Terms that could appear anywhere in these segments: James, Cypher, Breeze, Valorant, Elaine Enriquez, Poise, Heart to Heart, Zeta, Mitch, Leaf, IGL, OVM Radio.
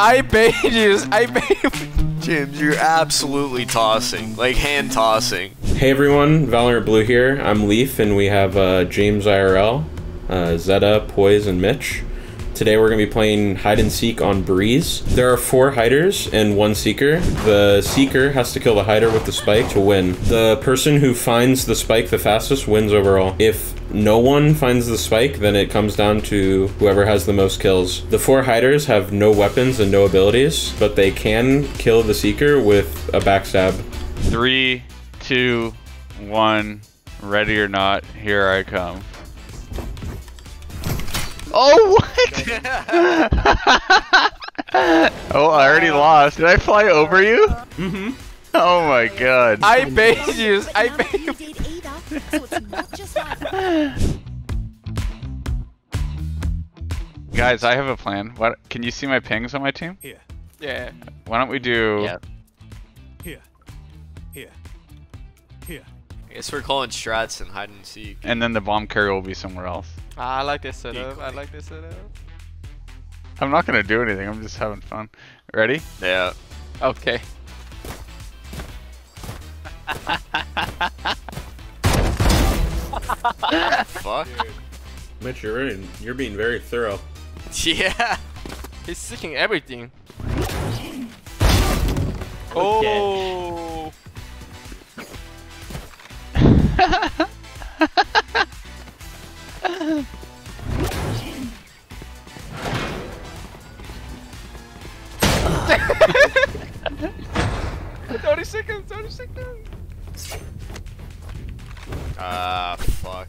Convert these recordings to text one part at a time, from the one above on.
I baited. James, you're absolutely tossing, like hand tossing. Hey everyone, Valorant Blue here. I'm Leaf, and we have James IRL, Zeta, Poise, and Mitch. Today we're going to be playing hide and seek on Breeze. There are 4 hiders and 1 seeker. The seeker has to kill the hider with the spike to win. The person who finds the spike the fastest wins overall. If no one finds the spike, then it comes down to whoever has the most kills. The 4 hiders have no weapons and no abilities, but they can kill the seeker with a backstab. 3, 2, 1, ready or not, here I come. Oh, what? Oh, I already lost. Did I fly over you? Mm-hmm. Oh my god. I baited you. I baited you. Guys, I have a plan. What? Can you see my pings on my team? Yeah. Yeah. Why don't we do... Yeah. Here. Here. Here. I guess we're calling strats and hide and seek. And then the bomb carrier will be somewhere else. I like this setup. I like this setup. I'm not gonna do anything. I'm just having fun. Ready? Yeah. Okay. Fuck. Dude. Mitch, you're being very thorough. Yeah. He's seeking everything. Oh. Ah, fuck.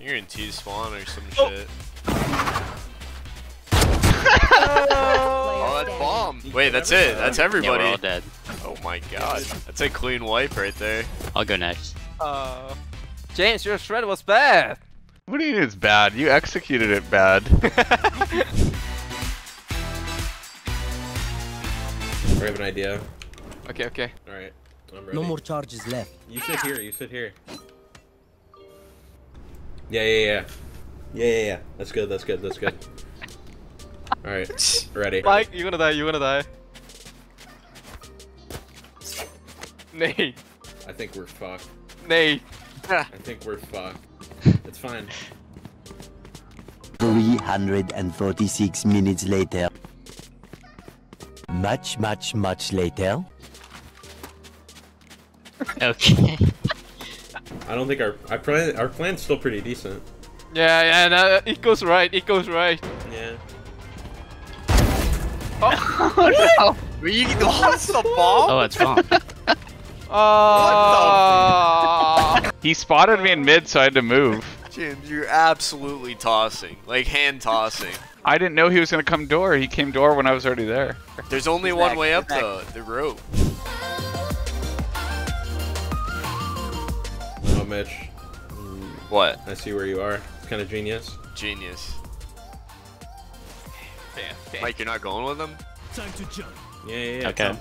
You're in T-spawn or some shit. Oh, that bomb. Wait, that's it. That's everybody. Yeah, we're all dead. Oh my god. That's a clean wipe right there. I'll go next. James, your shred was bad. What do you mean it's bad? You executed it bad. I have an idea. Okay, okay. Alright. I'm ready. No more charges left. You sit here, you sit here. Yeah. That's good, that's good, that's good. Alright, ready. Mike, you're gonna die, you're gonna die. Nay. I think we're fucked. Nay. I think we're fucked. It's fine. 346 minutes later. Much later. Okay. I don't think our plan's still pretty decent. Yeah, no, it goes right. It goes right. Yeah. Oh no! Were you lost the ball? Oh, it's wrong. Oh. He spotted me in mid, so I had to move. James, you're absolutely tossing, like hand tossing. I didn't know he was gonna come door. He came door when I was already there. There's only one way up though, the rope. Oh, Mitch. What? I see where you are. It's kind of genius. Genius. Damn. Mike, you're not going with him? Time to jump. Yeah. Okay.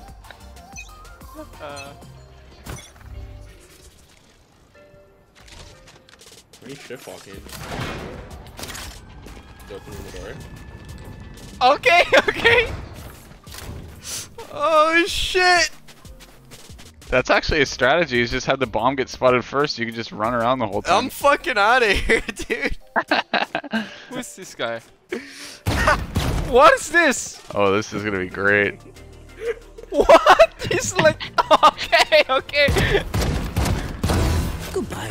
Are you shift walking? Opening the door. Okay. Oh shit! That's actually a strategy. You just had the bomb get spotted first. You can just run around the whole time. I'm fucking out of here, dude. Who's this guy? What is this? Oh, this is gonna be great. What? He's like, okay. Goodbye.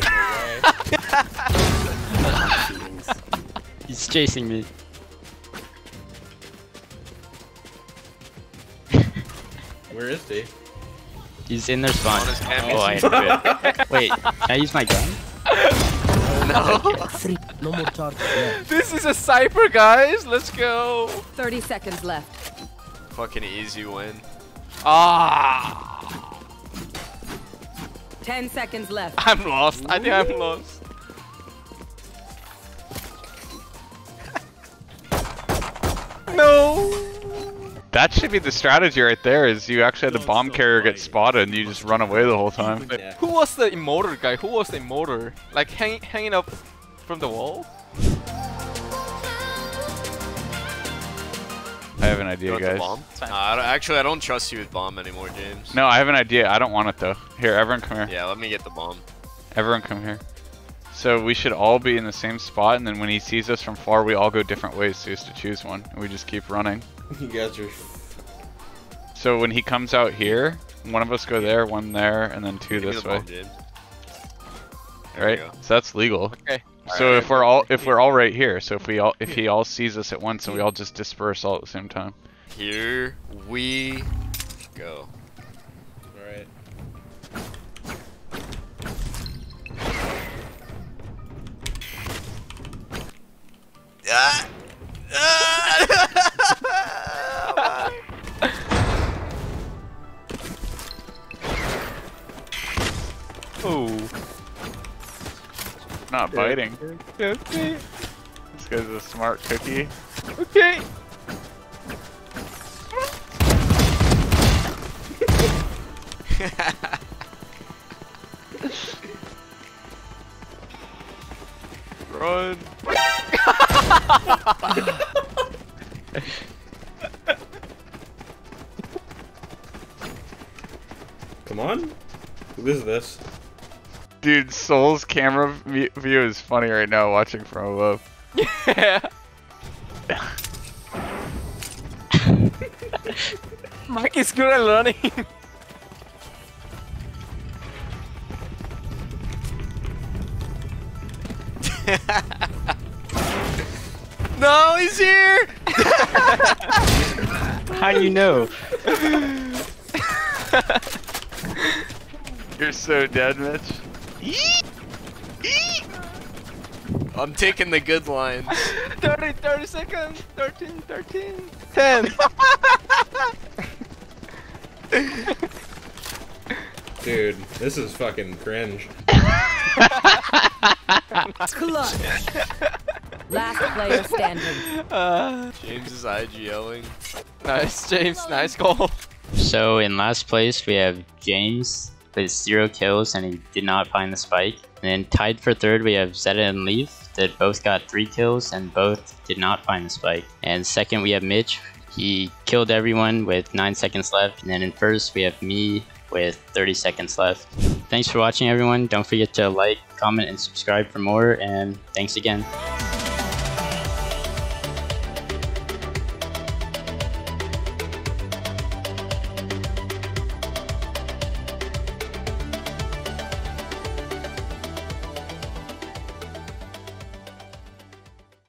He's chasing me. Where is he? He's in their spawn. Oh, I had to. Wait, can I use my gun? No. More charges. This is a cypher, guys. Let's go. 30 seconds left. Fucking easy win. Ah. 10 seconds left. I'm lost. I think I'm lost. No. That should be the strategy right there, is you actually had the bomb carrier get spotted and you just run away the whole time. Who was the immotor guy? Who was the immotor? Like hanging up from the wall? I have an idea, guys. I don't trust you with bomb anymore, James. No, I have an idea. I don't want it, though. Here, everyone come here. Yeah, let me get the bomb. Everyone come here. So we should all be in the same spot, and then when he sees us from far, we all go different ways, so he has to choose one, and we just keep running. You guys are... So when he comes out here, one of us go there, one there, and then two this way. Right? So that's legal. Okay. So if we're all right here, so if he all sees us at once, so we all just disperse all at the same time. Here we go. All right. Oh. Not biting. Okay. This guy's a smart cookie. Okay. Run. Come on. Who is this? Dude, Soul's camera view is funny right now, watching from above. Yeah. Mike is good at running. No, he's here! How do you know? You're so dead, Mitch. I'm taking the good lines. 30 seconds. 13. 10. Dude, this is fucking cringe. Clutch. Last player standing. James is IGLing. Nice, James. Nice goal. So in last place we have James with 0 kills, and he did not find the spike. And then tied for third we have Zeta and Leaf that both got 3 kills and both did not find the spike. And second we have Mitch. He killed everyone with 9 seconds left. And then in first we have me with 30 seconds left. Thanks for watching, everyone. Don't forget to like, comment, and subscribe for more, and thanks again.